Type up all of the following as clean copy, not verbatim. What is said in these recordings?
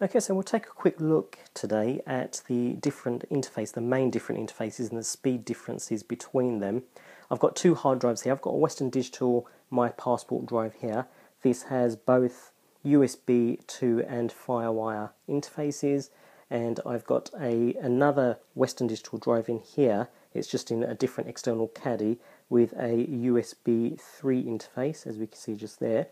Okay, so we'll take a quick look today at the different interfaces, the main different interfaces and the speed differences between them. I've got two hard drives here. I've got a Western Digital My Passport drive here. This has both USB 2 and FireWire interfaces, and I've got another Western Digital drive in here. It's just in a different external caddy with a USB 3 interface, as we can see just there.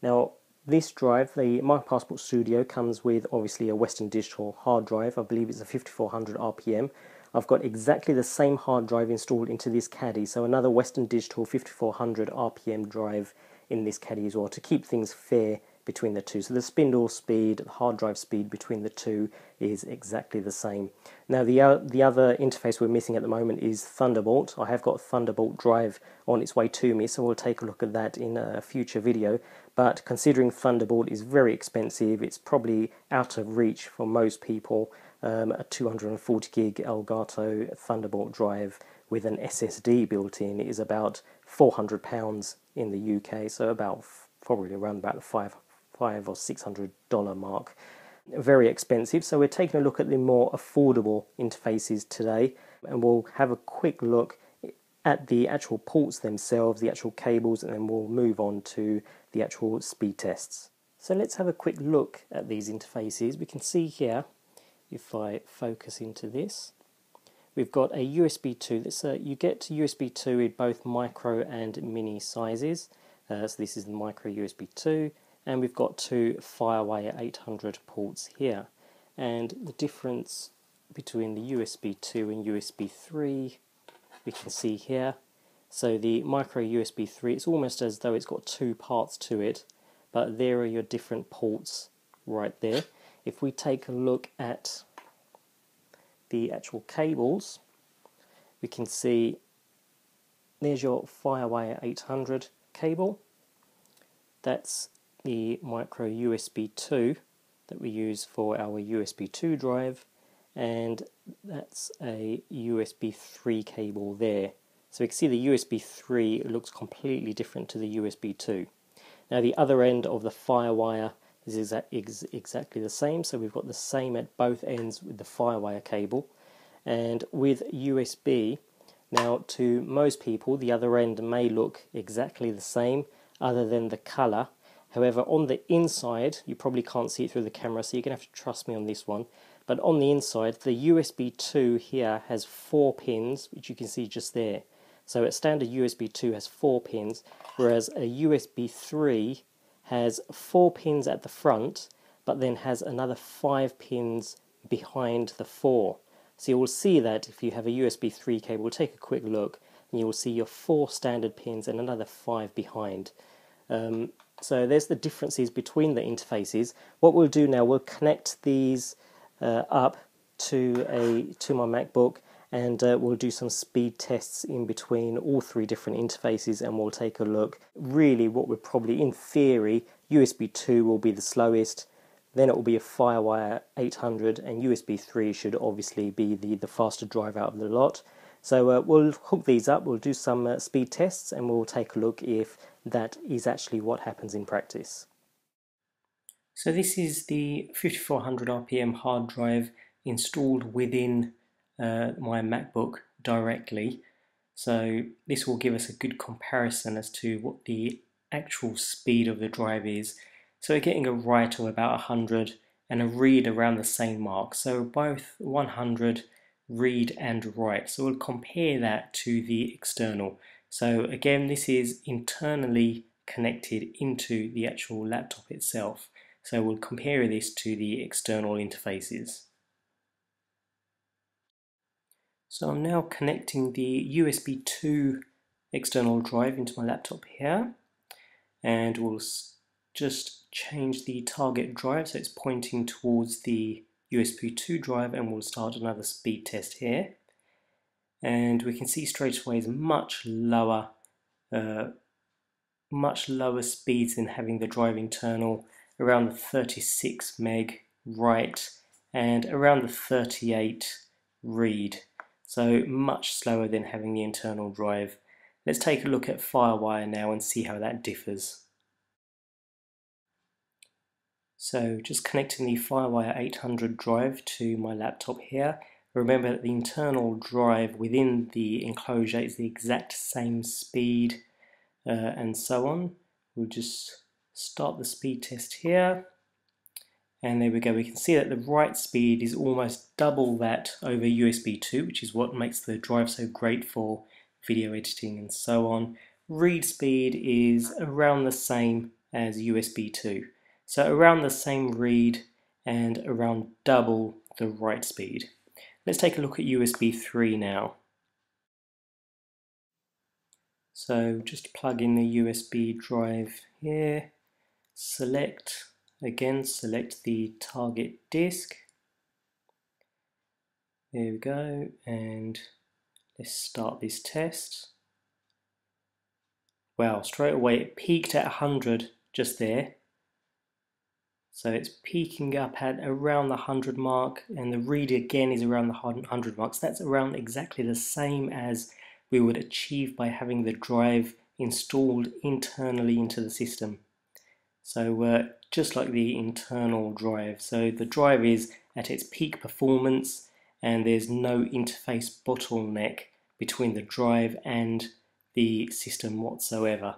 Now, this drive, the My Passport Studio, comes with obviously a Western Digital hard drive. I believe it's a 5400 RPM. I've got exactly the same hard drive installed into this caddy, so another Western Digital 5400 RPM drive in this caddy as well, to keep things fair between the two. So the spindle speed, hard drive speed between the two is exactly the same. Now the other interface we're missing at the moment is Thunderbolt. I have got a Thunderbolt drive on its way to me, so we'll take a look at that in a future video. But considering Thunderbolt is very expensive, it's probably out of reach for most people. A 240 gig Elgato Thunderbolt drive with an SSD built in is about £400 in the UK, so about probably around about the $500 or $600 mark. Very expensive, so we're taking a look at the more affordable interfaces today, and we'll have a quick look at the actual ports themselves, the actual cables, and then we'll move on to the actual speed tests. So let's have a quick look at these interfaces. We can see here, if I focus into this, we've got a USB 2. You get to USB 2 in both micro and mini sizes. So this is the micro USB 2. And we've got two FireWire 800 ports here, and the difference between the USB 2 and USB 3 we can see here. So the micro USB 3, it's almost as though it's got two parts to it, but there are your different ports right there. If we take a look at the actual cables, we can see there's your FireWire 800 cable. That's the micro USB 2 that we use for our USB 2 drive, and that's a USB 3 cable there. So we can see the USB 3 looks completely different to the USB 2. Now the other end of the FireWire is exactly the same, so we've got the same at both ends with the FireWire cable. And with USB, now to most people the other end may look exactly the same other than the colour. However, on the inside, you probably can't see it through the camera, so you're going to have to trust me on this one. But on the inside, the USB 2 here has 4 pins, which you can see just there. So a standard USB 2 has 4 pins, whereas a USB 3 has 4 pins at the front, but then has another 5 pins behind the 4. So you will see that if you have a USB 3 cable, take a quick look, and you will see your 4 standard pins and another 5 behind. So there's the differences between the interfaces. What we'll do now, we'll connect these up to my MacBook, and we'll do some speed tests in between all 3 different interfaces, and we'll take a look. Really what we're probably, in theory, USB 2 will be the slowest, then it will be a FireWire 800, and USB 3 should obviously be the faster drive out of the lot. So we'll hook these up, we'll do some speed tests, and we'll take a look if that is actually what happens in practice. So this is the 5400 RPM hard drive installed within my MacBook directly. So this will give us a good comparison as to what the actual speed of the drive is. So we're getting a write of about 100 and a read around the same mark. So both 100 read and write. So we'll compare that to the external. So again, this is internally connected into the actual laptop itself. So we'll compare this to the external interfaces. So I'm now connecting the USB 2 external drive into my laptop here, and we'll just change the target drive so it's pointing towards the USB 2 drive, and we'll start another speed test here, and we can see straight away is much lower speeds than having the drive internal, around the 36 meg write and around the 38 read, so much slower than having the internal drive. Let's take a look at FireWire now and see how that differs. So just connecting the FireWire 800 drive to my laptop here. Remember that the internal drive within the enclosure is the exact same speed and so on. We'll just start the speed test here. And there we go, we can see that the write speed is almost double that over USB 2, which is what makes the drive so great for video editing and so on. Read speed is around the same as USB 2. So around the same read and around double the write speed. Let's take a look at USB 3 now. So just plug in the USB drive here, select, again select the target disk. There we go, and let's start this test. Wow, straight away it peaked at 100 just there. So it's peaking up at around the 100 mark, and the read again is around the 100 mark. So that's around exactly the same as we would achieve by having the drive installed internally into the system. So just like the internal drive. So the drive is at its peak performance, and there's no interface bottleneck between the drive and the system whatsoever.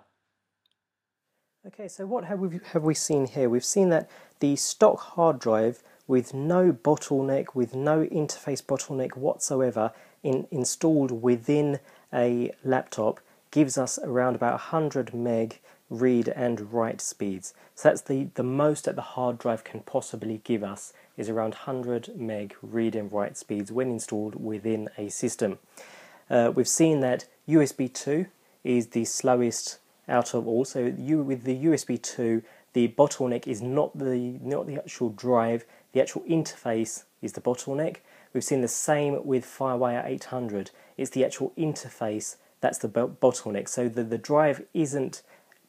Okay, so what have we seen here? We've seen that the stock hard drive with no bottleneck, with no interface bottleneck whatsoever installed within a laptop gives us around about 100 meg read and write speeds. So that's the most that the hard drive can possibly give us, is around 100 meg read and write speeds when installed within a system. We've seen that USB 2 is the slowest out of all. So with the USB 2, the bottleneck is not the actual drive, the actual interface is the bottleneck. We've seen the same with FireWire 800. It's the actual interface that's the bottleneck. So the drive isn't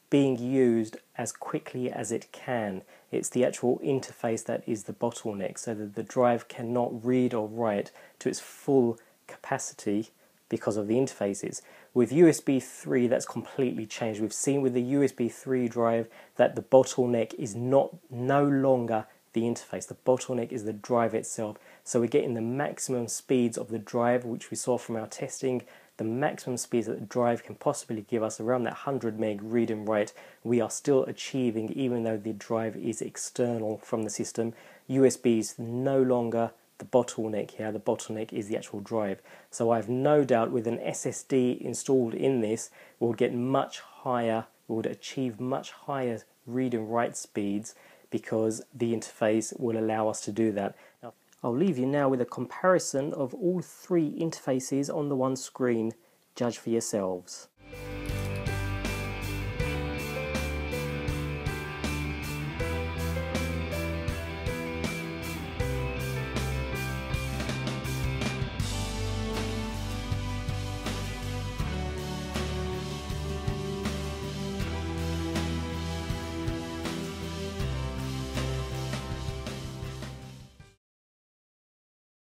being used as quickly as it can. It's the actual interface that is the bottleneck. So the drive cannot read or write to its full capacity because of the interfaces. With USB 3, that's completely changed. We've seen with the USB 3 drive that the bottleneck is no longer the interface. The bottleneck is the drive itself. So we're getting the maximum speeds of the drive, which we saw from our testing. The maximum speeds that the drive can possibly give us, around that 100 meg read and write, we are still achieving, even though the drive is external from the system. USB is no longer the bottleneck here, the bottleneck is the actual drive. So I have no doubt with an SSD installed in this, we'll get much higher, we'll achieve much higher read and write speeds because the interface will allow us to do that. Now, I'll leave you now with a comparison of all three interfaces on the one screen. Judge for yourselves.